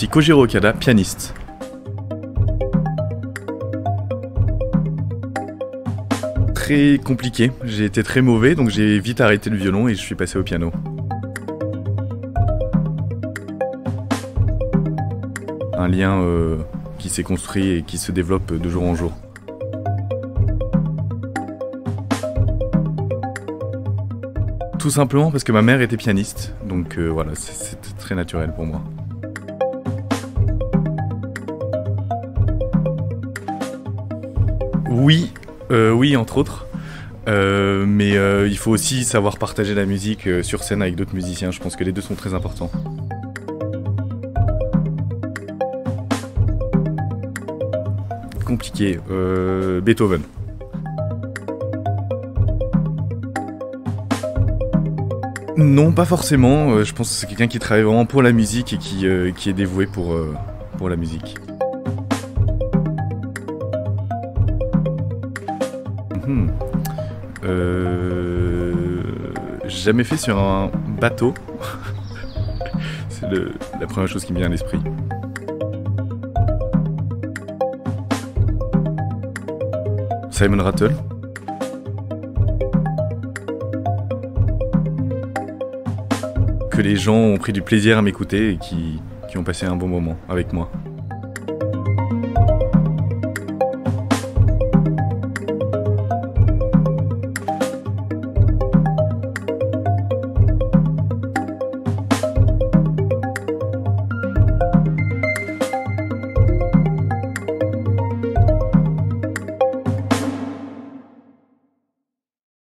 aussi Kojiro Okada, pianiste. Très compliqué, j'ai été très mauvais, donc j'ai vite arrêté le violon et je suis passé au piano. Un lien qui s'est construit et qui se développe de jour en jour. Tout simplement parce que ma mère était pianiste, donc voilà, c'était très naturel pour moi. Oui, entre autres, mais il faut aussi savoir partager la musique sur scène avec d'autres musiciens, je pense que les deux sont très importants. Compliqué, Beethoven. Non, pas forcément. Je pense que c'est quelqu'un qui travaille vraiment pour la musique et qui est dévoué pour la musique. Jamais fait sur un bateau. C'est la première chose qui me vient à l'esprit. Simon Rattle. Que les gens ont pris du plaisir à m'écouter et qui ont passé un bon moment avec moi.